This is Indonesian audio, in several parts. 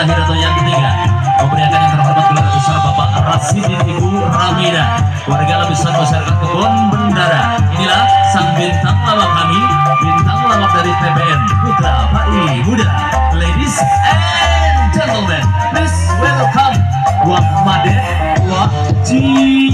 terakhir atau yang ketiga memberikan yang terhormat gelar besar Bapak Rasidin Ibu Ramina, warga lapisan masyarakat Kebon Bendara. Inilah sang bintang lawak kami, bintang lawak dari TBN Putra Pai Muda. Ladies and gentlemen, please welcome Wak Maden Wak Cici.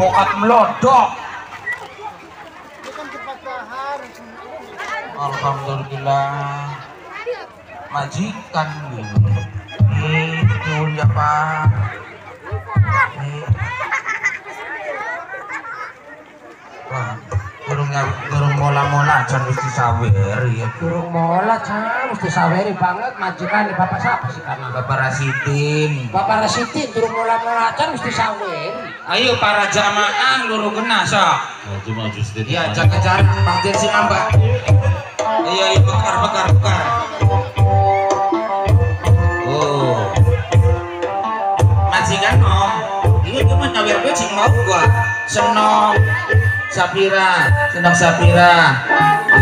Bokat melodok. Alhamdulillah, majikan diundang ya Pak. Wah, burung mola-mola aja mesti saweri. Burung mola aja mesti saweri banget majikan nih Bapak siapa sih kami? Bapak Rasidin. Bapak Rasidin burung mola-mola aja mesti saweri. Ayo para jamaah luru kena sok. Maju ya jaga-jaga panggil si Mbak. Iya bekar. Oh. Majingan Om. Ini cuma nyawer becing mau gua. Senok Sapira.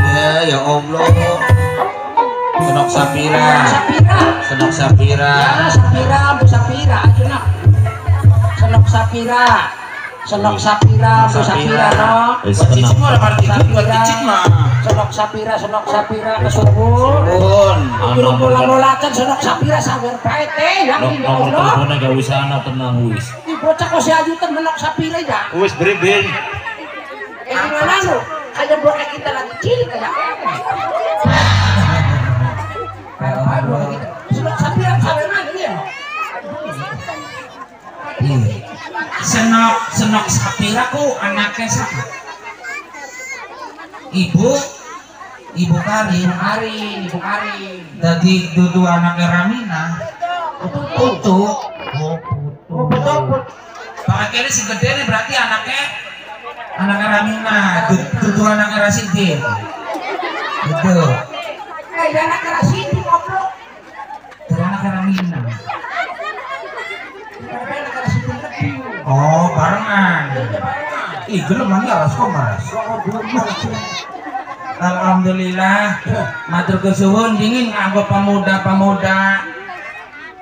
Iya ya Allah. Senok Sapira. Ya Sapira, Bu Sapira aja Senok Sapira, Senok Sapira, kesuhun. Senok Sapira, sawer pahit ya. Bocah kok si ajutan Senok Sapira ya. Wis brebin. Gimana lu? Kayak bocah kita lagi cilik kayak. Senok Sapira saweran ya. Senok Sapira ku anaknya siapa? Ibu Karin. Tadi dudu anaknya Ramina. Putu. Pakainya si gede nih berarti anaknya Ramina. Dudu anaknya Rasidin. Gitu. Anaknya Rasidin ngobrol. Anaknya Ramina. Oh, barengan. Ih, gelem alas kok, Mas. Alhamdulillah, matur kesuhun dingin nganggo pemuda-pemuda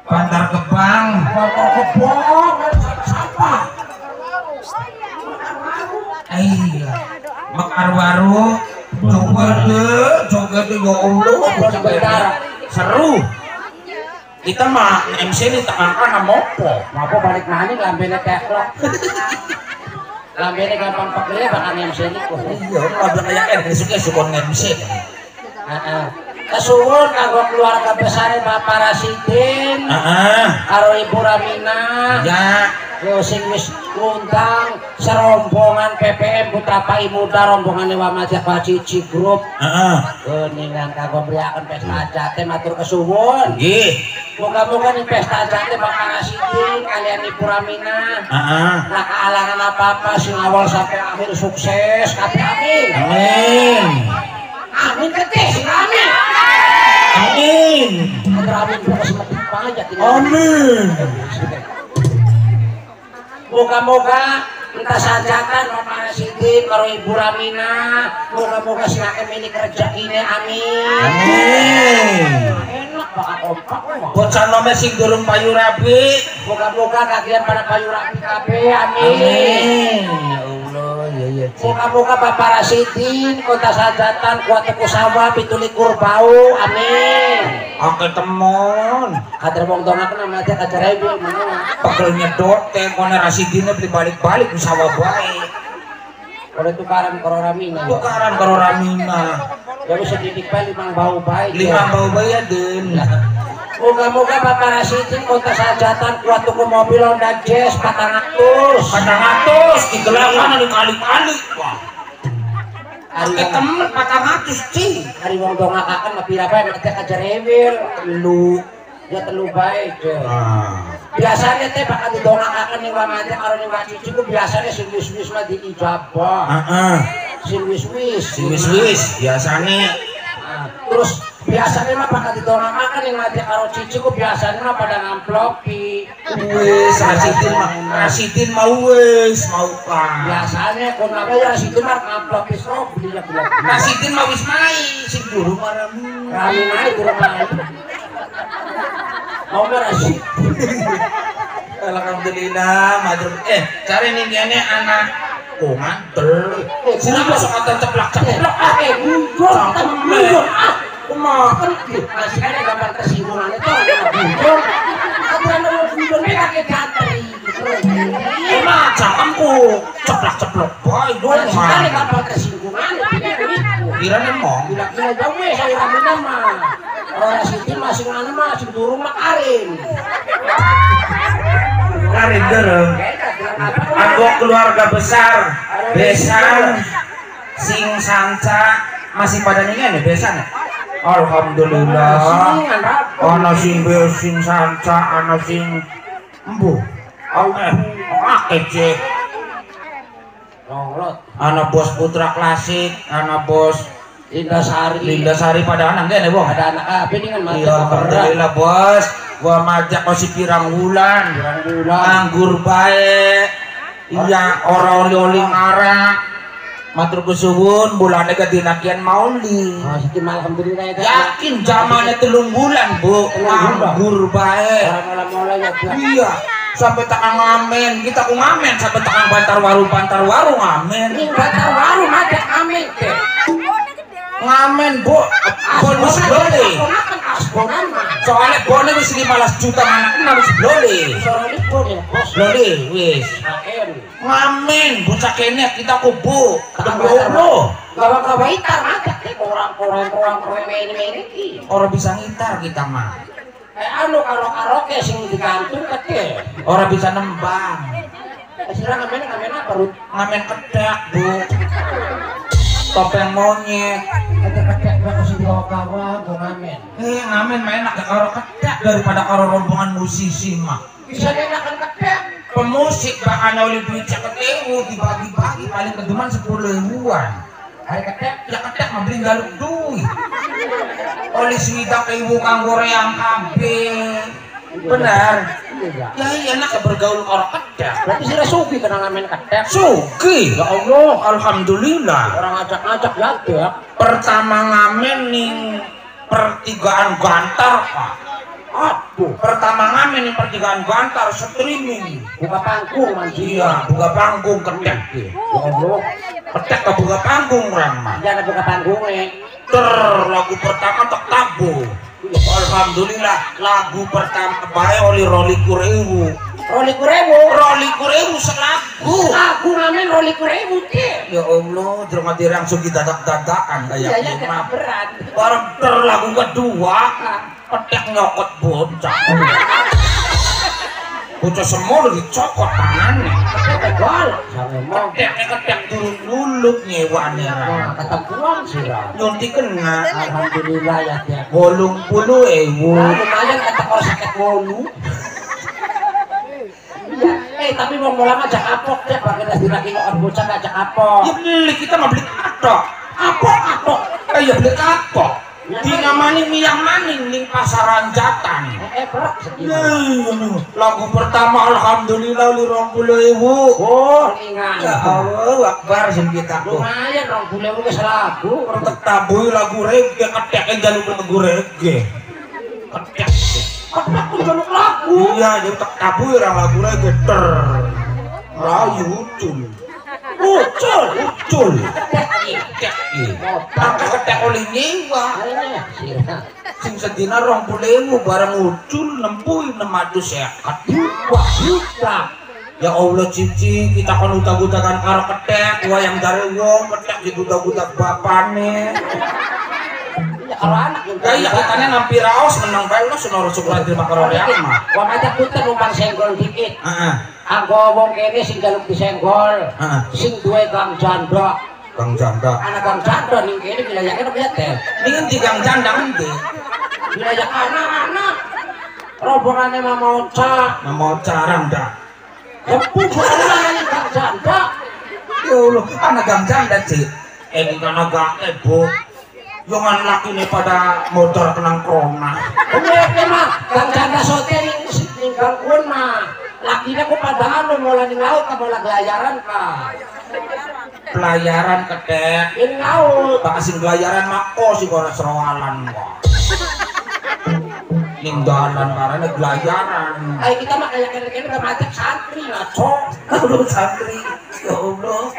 Bantar Gebang. Sampah. Iya. Mekar waru, joget yo Allah, seru. Kita mah MC ini tangan mopo balik nani lambene teklok. Lambene gampang pegel bakal MC niku. Iya, padha kaya enesuke sukon MC. Heeh. Kesuwun kanggo keluarga besare Bapak Rasidin. Heeh. Karo Ibu Ramina. Ya, yo sing wis ngundang serombongan PPM Putra Pai Muda rombongane Wamajah Pacici Group. Heeh. Kuningan kanggo mriyaken pesta ajate matur kesuwun. Nggih. Moga-moga nih pesta cantik Bapak Rasidin kalian Ibu Ramina nah kealangan apa-apa sing awal sampai akhir sukses kami amin ketih sing amin amin moga-moga entah sajakan Bapak Rasidin karo Ibu Ramina moga-moga silahkan milik rezekinya amin bocah nomor sing durung payu rabi moga-moga kagian pada payu rabi kabeh amin ya Allah ya moga-moga Bapak Rasidin kota sajatan kuat teku sawah pitulikur bau amin angke temon kader wong dongak nama aja kajarai bu pegel nyedot tengkone Rasidinnya balik-balik di sawah baik Udah tukaran karo Ramina. Ya bisa titik bae limang bau bae. Limang bau bae ya, Den. Moga-moga Bapak Rasitin kota sajatan kuat tuku mobil Honda Jazz 400. 400 digelangan kali-kali. Wah. Ari temen 400, Ci. Ari wong do ngakaken mepira bae nek aja rewel. Lu ya telu bae, Den. Biasanya teh bakal didongakaken ning wamane karo ning wacici ku biasanya sing wis-wis mah diijabah. Heeh. Sing wis-wis biasane. Terus biasanya mah bakal didongakaken ning mati karo cici ku biasanya mah pada ngamplopi. Wis Rasidin mah wis mau kan. Biasanya kon apa ya Rasidin mah ngamplopi sok beli lah. Rasidin mah wis mai sing durung marami. Ramai durung mai. Nomor Rasid. Alhamdulillah, madem. Cari nih diane anak komantel. Siapa sok kata ceplak. Kemakan masih ada gambar tersinggungan itu. Aturan nomor bujur ni pakai ganteri. Emak cakamku ceplak boy. Masih ada gambar tersinggungan. Kira nemong. Kira jauh saya ramai nama. Orang Sidin masih nganu masih durung makarin dereng aku keluarga besar besan sing sanca masih pada ngene besan. Alhamdulillah ana sing sing sanca ana sing embu akeh cek longlot ana bos Putra Klasik ana bos Linda Sari pada anak gak nih bang? Ada anak apa ini kan? Alhamdulillah bos, gua majak masih pirang bulan, anggur baik, iya orang oli ngarak, matur kesuwun bulan dekat dinakian mauli. Alhamdulillah yakin zamannya 3 bulan bu, anggur baik, iya. Sampai takang ngamen, kita ku ngamen sampai takang bantar waru ngamen. Bantar waru majak ngamen teh. Ngamen bu, bonus boleh. Soalnya bonus wis 15 juta anak-anak wis boleh. Boleh wis. Ngamen bocah kene kita kubu, kubu. Gawa gitar macet orang main iki. Orang bisa gitar kita mah. Anu karaoke sing digantung kete. Orang bisa nembang. Sira ngamen apa perut? Ngamen kedak bu. Topeng monyet ketek-ketek gua kasih kawan gua ngamen ngamen mah enak karo ketek daripada karo rombongan musisi mah bisa enakan ketek pemusik bahkan oleh duit ceketewu dibagi-bagi paling kedeman 10 ribuan hari ketek mah beli galuk duit oleh swida kewu kanggo reang kabeh benar ya enak bergaul orang ketek berarti sira sugi kena ngamen ketek sugi ya Allah alhamdulillah orang ajak-ajak ya pertama ngamen nih pertigaan gantar pak aduh pertama ngamen nih pertigaan gantar streaming buka panggung manji iya buka panggung ketek ya Allah ketek ke buka panggung ramah iya ada buka panggung lagu pertama tak tabu alhamdulillah lagu pertama bae oli Roli Kurewu selagu ngamen Roli Kurewu teh ya Allah drama langsung kita dadak-dadakan kayak mah berat ter lagu kedua petek nyokot bocah semua dicokot tangannya ketek turun luluk nyewane ketemuan sirah nyunti kena alhamdulillah ya 80 ewu lumayan ketekor sakit wolu tapi mau mulai ngajak apok ya bagian dari laki ngokot bocah ngajak apok ya beli kita mau beli apok ya beli apok dinamani miyang maning ning pasaran jatan lagu pertama alhamdulillah li 20.000 oh ingat ya Allah akbar sing kita lumayan 20.000 wis lagu retek tabuh lagu reggae ketek njaluk lagu reggae ketek aku njaluk lagu iya retek tabuh ora lagu reggae ter rayu ucul kakak ketek oleh nyewa sing sedina 20.000 barang ucul 6.600 ya 2 juta Ya Allah cici, kita kan utak-utakan karo ketek, wayang dari wong ketek diutak-utak bapane. Ya kalau anak juga ya katanya nampi raos menang bae lu senoro sukuratir makarone mah. Wong aja puter umpan senggol dikit. Heeh. Anggo wong kene sing galuk disenggol. Heeh. Sing duwe Kang Janda. Kang Janda. Anak Kang Janda ning kene wilayahnya opo ya teh. Ning endi Kang Janda endi? Wilayah anak-anak. Rombongane Mamoca Ramda. Lepung bukan Kang Janda. Ya Allah, anak Kang Janda sih. Ini kan agak heboh. Jangan laki ini pada motor kenang krona. Oke mah, Kang Janda sote ninggal kun mah. Lakinya kok pada anu mulai di laut atau mulai pelayaran kah? Pelayaran kedek. Ini laut. Tak asing pelayaran mah kok sih kalau serawalan kok. Ninggalan karena pelajaran. Ayo kita mah kayak kene-kene udah macet santri lah, cok. Aduh santri, ya Allah.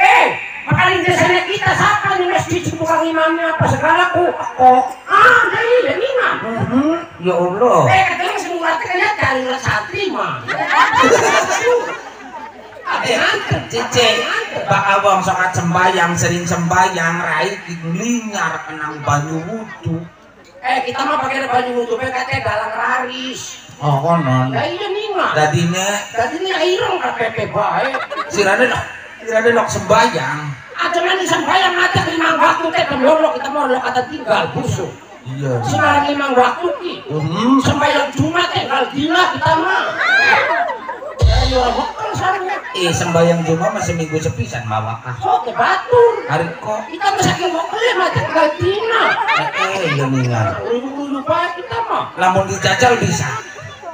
Makanin jasanya kita siapa nih mas cici tukang imamnya apa segala ku? Kok? Ah, jadi imam. Ya Allah. Katanya semua katanya dari santri mah. Cici, Pak Abang sangat sembayang, sering sembayang, raih digelinyar kenang banyu wudhu. Kita mah pakai baju wudhunya katanya dalang raris. Oh konon. Ya iya nih mah. Tadinya irong KPP baik. Sirane dok sembayang. Acara nih sembayang aja lima waktu teh belok kita mau belok kata tinggal busuk. Iya. Sekarang lima waktu ki. Sembayang cuma teh kalau gila kita mah. Ya betul sarangnya. Sembayang cuma masih minggu sepisan mawakah. Oh kebatur. Hari kok. Kita mesti ngomongin macam tinggal gila. Ya minggir. Lupa kita mah. Lamun dicacal bisa.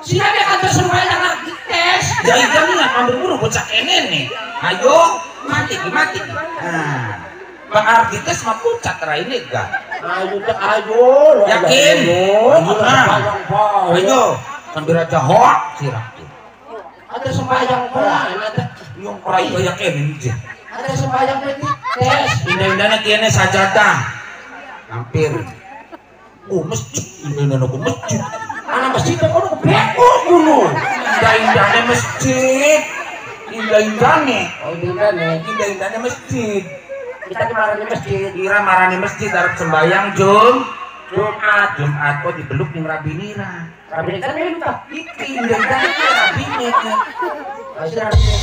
Siapa yang kata sembayang lagi tes? Jadi kami nggak ambil burung bocah ini. Ayo mati. Nah, Bang Ardites mah bocah terakhir enggak? Ayo. Yakin? Ayo. Sambil aja hoak sirahku. Ada sembayang pelan. Ada yang perai banyak ini. Ada sembayang lagi tes. Indah-indahnya kene sajadah. Hampir. Masjid, ini aku masjid. Anak masjid aku udah kebekut dulu. Indah-indahnya masjid. Indah-indahnya masjid. Kita kemarani masjid. Ira marani masjid harus sembayang Jumat kok dibeluk nih Rabini Ira. Rabini kan ini lupa. Indah-indahnya Rabini.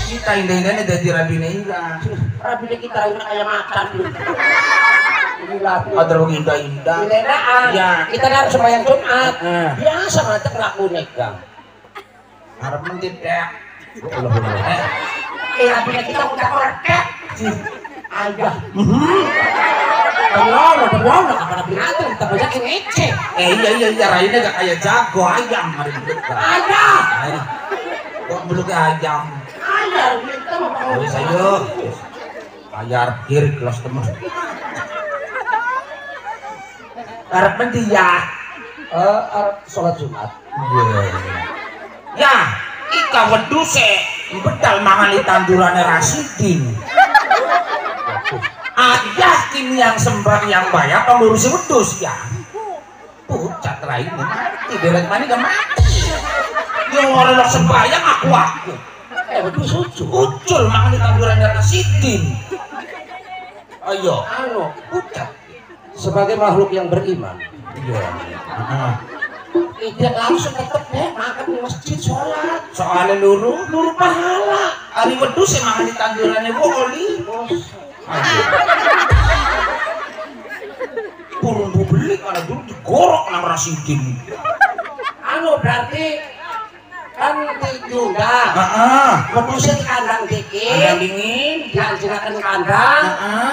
Kita indah-indahnya jadi Rabini Ira. Rabini kita ini kayak makan. Ada orang indah-indah. Ya, kita harus sembahyang Jumat. Biasa ngantek laku negang. Harap mendidak. Apanya kita udah korek. Ayah. Terlalu karena binatang kita banyak yang ece. Iya, Raina gak kayak jago ayam. Ayah. Kok beluknya ayam? Ayah, kita mau panggung. Ayo. Ayah, kiri kelas temen. Arab mendiak Arab sholat Jumat. Ya ika weduse bedal mangan di tandurane Rasidin. Ayah kini yang sembah yang banyak pengurusi wedus ya. Pucat lain mati beret mani gak mati. Yang orang sembahyang aku. Wedus ucul mangan di tandurane Rasidin. Ayo. Pucat. Sebagai makhluk yang beriman, tidak langsung tetapnya makan di masjid sholat. Soalnya nuru pahala. Hari wedus yang makan di tandurannya boleh. Burung bubelik karena dulu digorok nama Rasidin. Berarti kan diundang. Wedusnya di kandang dikit. Kandang dingin. Dianjurkan kandang.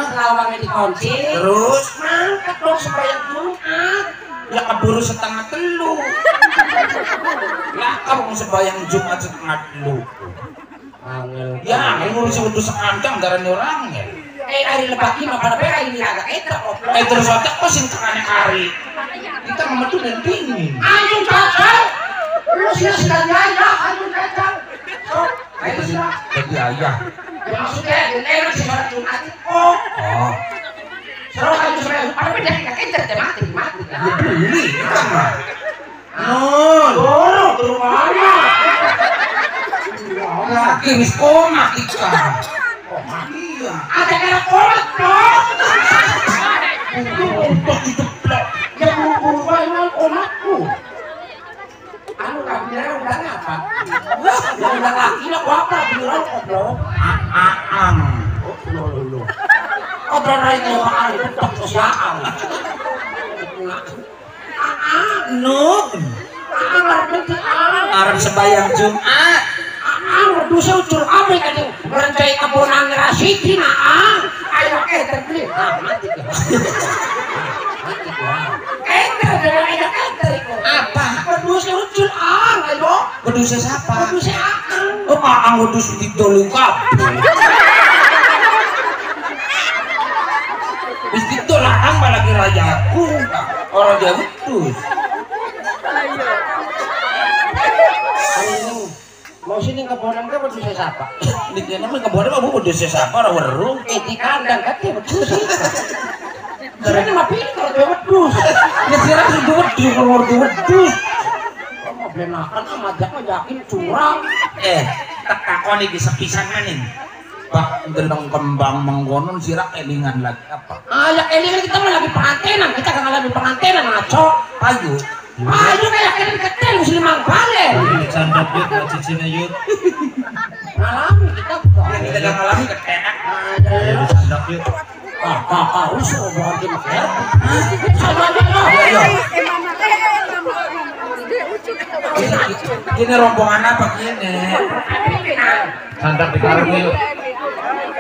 Selawangnya dikunci. Terus mangkat dong sembahyang Jumat. Ya keburu setengah telu. Ya kamu sembahyang Jumat setengah telu. Ya ngurusi wedus sekandang darahnya orangnya. Hari lebaki makan apa ini agak etrek. Terus otak kok singkangannya hari. Kita memetu dan dingin. Ayo kakak. Lu silakan ayah, ayo kacang. Ayo silakan. Jadi ayah. Maksudnya, beneran sih orang Jumat itu. Oh. Seorang kamu sebenarnya, kalau beda nggak kencet ya mati. Ya beli, kan mah. Dorong ke rumahnya. Lagi Kimis koma kita. Koma iya. Ada kena kolot dong. Untuk untuk dijeblok. Yang berubah memang komatku. Anu kabinet udah apa? Udah laki lah apa? Bilang koblok. Lo. Koblok lagi orang betok siang. Nuk arang sembahyang Jumat waduh saya ucur abrik merencai kabunan Rasidin ayo eder beli mati ke eder dengan eder eder apa? Waduh saya ucur ayo waduh saya siapa? Waduh saya akan aang waduh saya didolukap wis didolarang lagi rayaku orang Jawa dus mau sini kebonan kan berdua siapa? Dikira namanya kebonan apa berdua siapa orang warung? Di kandang kan dia berdua siapa? Sebenarnya mah pintar dia berdua dikira sudah berdua kalau berdua berdua mau benakan sama jago yakin curang tekakon ini sepisangan ini Pak tentang kembang menggonon sirak elingan lagi apa? Ayak elingan kita mah lagi pengantenan kita kan lagi pengantenan ngaco payu payu kayak eling ketel muslim mangbalen canda yuk cicina yuk alami kita kita kan alami ketenak canda yuk kakak usul berarti makan ini rombongan apa gini? Sandak di karung yuk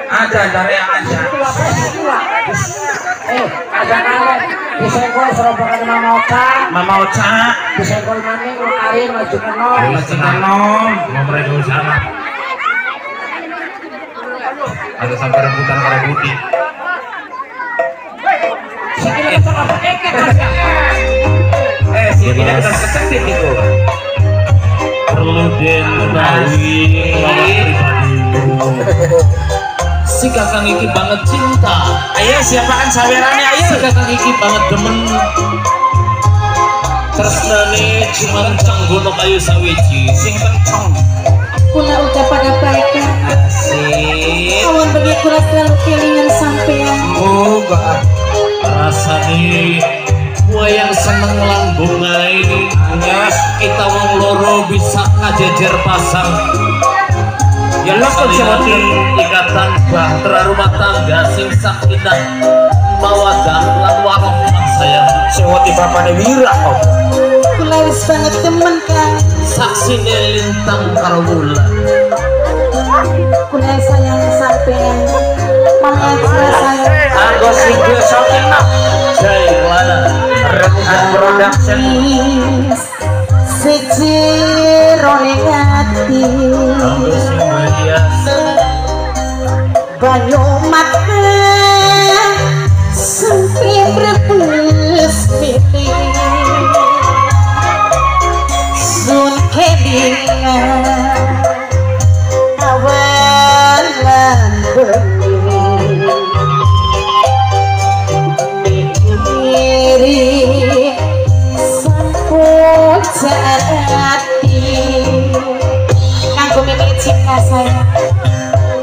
ada caranya aja ada kalian disenggol serobokan Mama Oca disenggol maning, makarin, majukan nom nomornya dulu sana ada sampai rebutan para budi sikilnya kesel apa eket sikilnya kesel itu Rudin Bali si kakang iki banget cinta ayo siapaan sawerannya ayo si kakang iki banget demen tresnane cuman canggono kayu sawiji sing pencong kula ucapan kebaikan asik awan bagi kula selalu kelingan sampean moga rasane wayang seneng lambung lain yes. Kita wong loro bisa kajejer pasang ya loko jadi ikatan bahtera rumah tangga sing sakinah mawadah lan warahmah sayang sewati bapane Wira kok kula wis banget temen kan saksine lintang karo wulan kula sayang sampean mangga sayang anggo sing sakinah jaya lana rebutan production sejirone hati banyu mata sampai berbus piti sun kedinga awan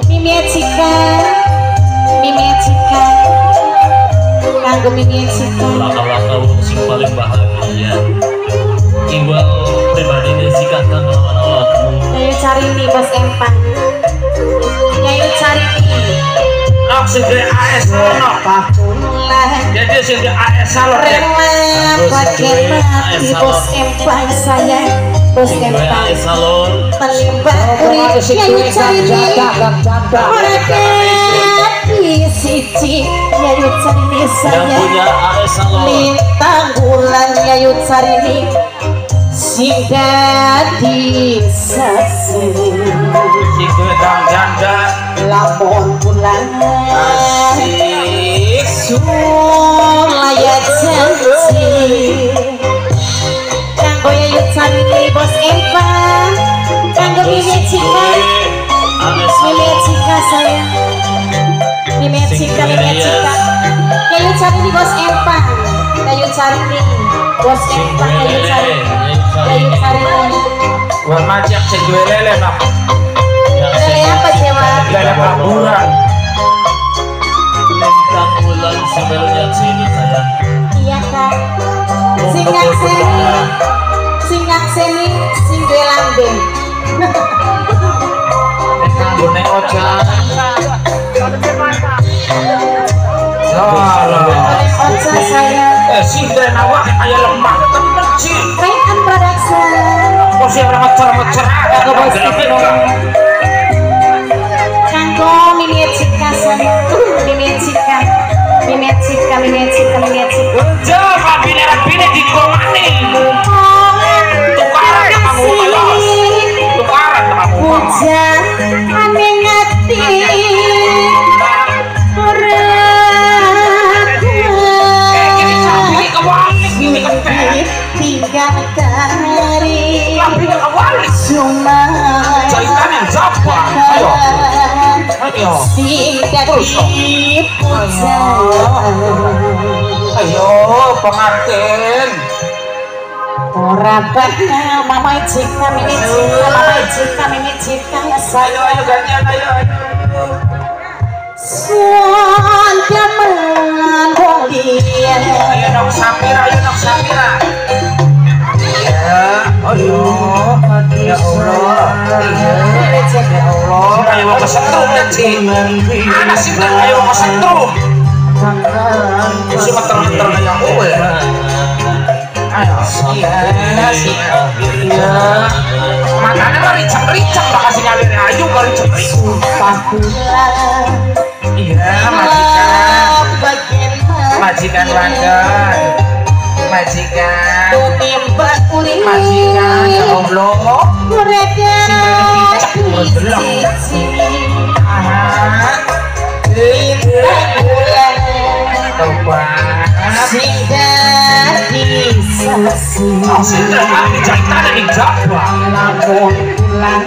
Mimi Cika kanggo Mimi Cika laka-laka wong sing paling bahagia iwal pribadine si kakang lawan awakmu ayo cari nih Mas Empan ayo cari nih nok sing di AS ono Pak jadi sing di AS salor rela pakai mati Bos Empan sayang Bos Empan pelimbang urip nyanyi cari nih Siji Yayu Carini saya lintang bulan Yayu Carini singgah di sasi lapor bulan sulaya janji kanggo Yayu Carini Bos Eva kanggo Mimi Cika saya Mimi Cika kayu cari di Bos Empan kayu cari di Bos Empan kayu cari warna cek cek lele pak Namanya apa, Cewa? Gak ada kaburan. Lintang bulan sebelnya sini sayang. Iya kak. Singak seni, singak seni, singgelang deh. Bonek ojek. Bonek ojek saya. Sinden awak ayah lemah temen sih. Kain production. Posisi orang macam-macam. Kau bos. Ayo pengantin orang banyak mama ijik kami ijik mama ijik kami ijik kami ayo ayo gantian ayo suan jaman bonggir ayo dong Sapira ayo dong Sapira ayo ya Allah ya Allah ayo mau kesetrum kan sih anak sih ayo mau kesetrum cuma terang-terang yang gue ayo iya matanya mah ricang-ricang bakal sih nyalirin ayu kalau ricang-ricang iya majikan majikan langan majikan majikan segoblok sih bergelang sehingga bisa sehingga jantan yang jatuh namun pulang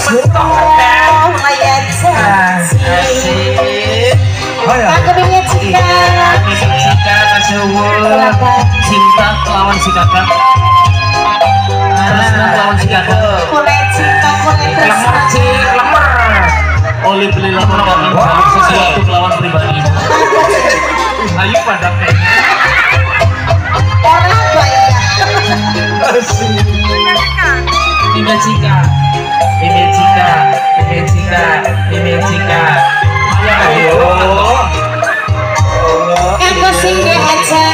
suruh layak saksi aku ingin cinta cinta lawan si kakak kulit cinta kulit lemar oleh beli lemar lawan sesuatu lawan pribadi ayo pada orang ini Cika ayo aku singgah aja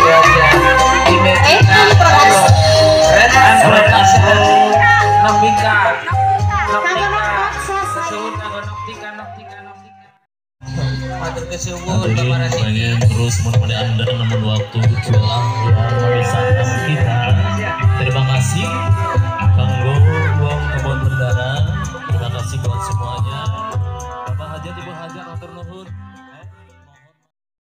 pengen terus menemani Anda namun waktu telah memisahkan kita. Terima kasih.